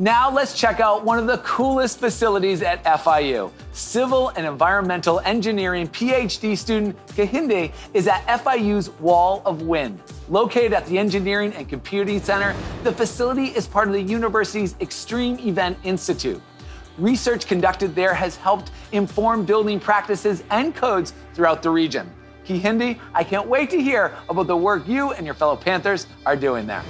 Now let's check out one of the coolest facilities at FIU. Civil and Environmental Engineering PhD student Kehinde is at FIU's Wall of Wind. Located at the Engineering and Computing Center, the facility is part of the university's Extreme Events Institute. Research conducted there has helped inform building practices and codes throughout the region. Kehinde, I can't wait to hear about the work you and your fellow Panthers are doing there.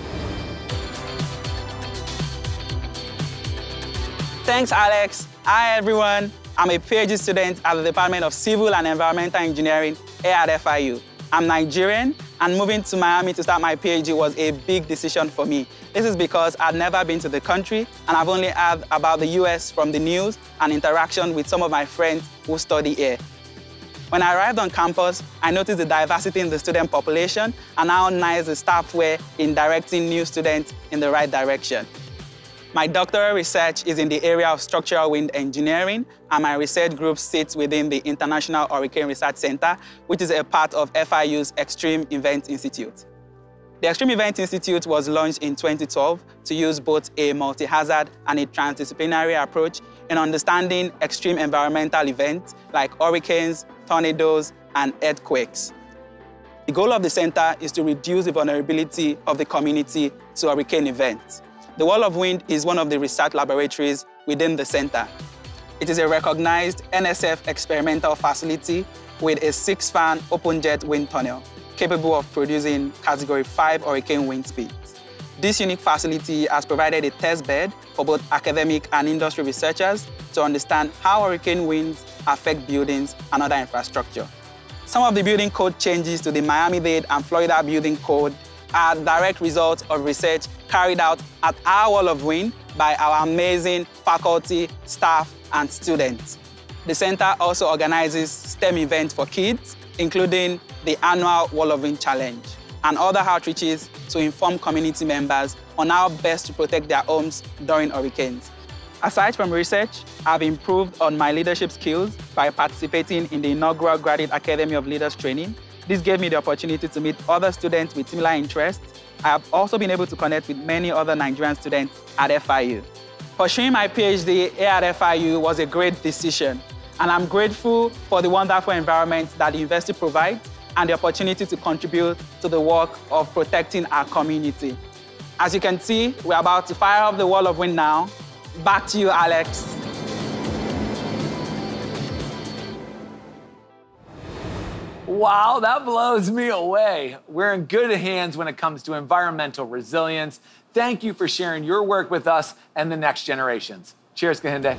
Thanks, Alex. Hi, everyone. I'm a PhD student at the Department of Civil and Environmental Engineering here at FIU. I'm Nigerian, and moving to Miami to start my PhD was a big decision for me. This is because I'd never been to the country, and I've only heard about the US from the news and interaction with some of my friends who study here. When I arrived on campus, I noticed the diversity in the student population and how nice the staff were in directing new students in the right direction. My doctoral research is in the area of structural wind engineering, and my research group sits within the International Hurricane Research Center, which is a part of FIU's Extreme Events Institute. The Extreme Events Institute was launched in 2012 to use both a multi-hazard and a transdisciplinary approach in understanding extreme environmental events like hurricanes, tornadoes, and earthquakes. The goal of the center is to reduce the vulnerability of the community to hurricane events. The Wall of Wind is one of the research laboratories within the center. It is a recognized NSF experimental facility with a 6-fan open-jet wind tunnel capable of producing Category 5 hurricane wind speeds. This unique facility has provided a test bed for both academic and industry researchers to understand how hurricane winds affect buildings and other infrastructure. Some of the building code changes to the Miami-Dade and Florida building code are direct results of research carried out at our Wall of Wind by our amazing faculty, staff, and students. The center also organizes STEM events for kids, including the annual Wall of Wind Challenge and other outreaches to inform community members on how best to protect their homes during hurricanes. Aside from research, I've improved on my leadership skills by participating in the inaugural Graduate Academy of Leaders training. This gave me the opportunity to meet other students with similar interests. I have also been able to connect with many other Nigerian students at FIU. Pursuing my PhD here at FIU was a great decision, and I'm grateful for the wonderful environment that the university provides and the opportunity to contribute to the work of protecting our community. As you can see, we're about to fire up the Wall of Wind now. Back to you, Alex. Wow, that blows me away. We're in good hands when it comes to environmental resilience. Thank you for sharing your work with us and the next generations. Cheers, Kehinde.